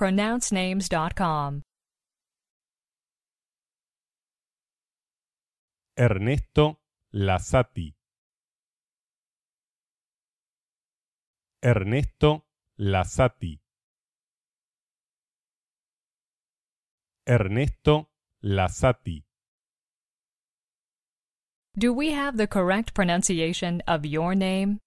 PronounceNames.com. Ernesto Lazzatti. Ernesto Lazzatti. Ernesto Lazzatti. Do we have the correct pronunciation of your name?